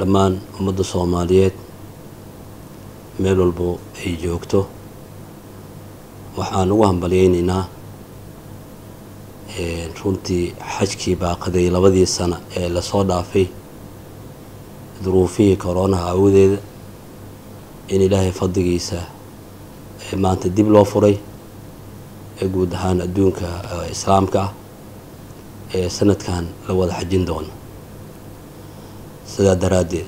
دمان أمد الصوماليات ميل البو أي جوكتو وحانوهم بليننا runtii xajkii baaqaday labadii sano ee la soo dhaafay duruufii corona awdeed in ilaahay fadligiisa maanta dib loo furay ee guud ahaan adduunka islaamka ee sanadkan la wada xajin doono sida daraadid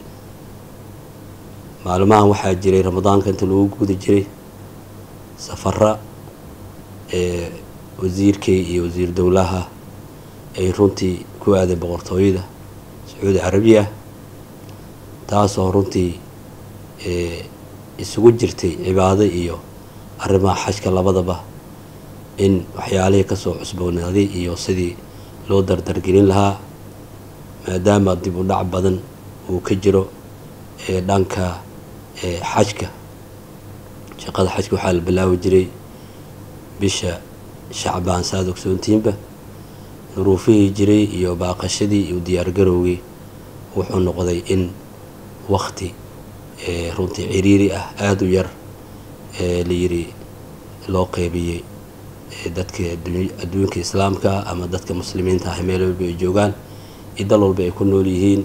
maalmahan waxa jiray ramadaanka inta lagu guda jiray safara ee وزيركي iyo وزير دولها اي runtii ku aaday boqortooyada Saudi Arabia taas oo runtii isugu jirtay cibaado iyo arrimaha xajka labadaba in waxyaalaha ka soo cusboonaaday iyo sidii loo dardargelin lahaa maadaama dib u dhac badan uu ka jiro dhanka xajka shaqada xajku waxa la bilaawi jiray bisha شعبان سادوك سنتين به ظروفه جري يو باقشدي وديار قروي وحن قضي إن وقتي رنتي عريري أهدو ير ليري لوقي بي دتك الدنيا إسلامك أما دتك مسلمين تحملوا بيجوغان يدلوا بيكونوا ليهين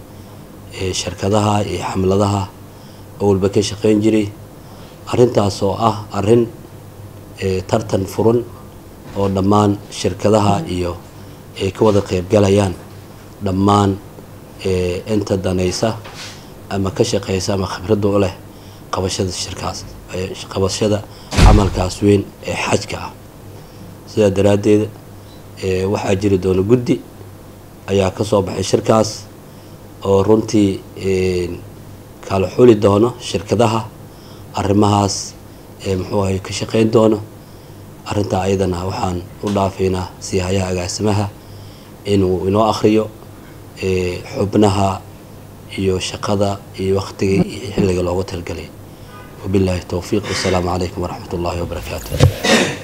شركتها أي حملتها أول بكي شقين جري أرن تعصوا أرن ترتن فرن oo dhamaan shirkadaha iyo ay ka wada qayb galayaan dhamaan inta danaysa ama ka shaqeysa ama khibrad u leh qabashada shirkaas qabashada amalkaas weyn ee xajka ah sida daraadeed waxa jiri doona guddi ayaa ka soo baxay shirkaas oo runtii kala xuli doona shirkadaha arrimahaas muxuu ay ka shaqeyn doona arinta ayadana waxaan u dhaafayna siyaaya agaasimaha inuu inoo akhriyo xubnaha iyo shaqada iyo waqtiga xilliga loogu talgalay wabillahi tawfiiq assalamu alaykum wa rahmatullahi wa barakatuh